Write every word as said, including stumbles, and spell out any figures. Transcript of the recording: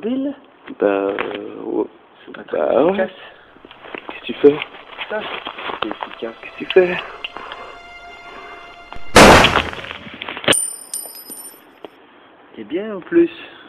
mobile. Bah, euh, oh. Pas très bah ouais. Qu'est-ce que tu fais? Qu'est-ce que tu fais? Et bien en plus.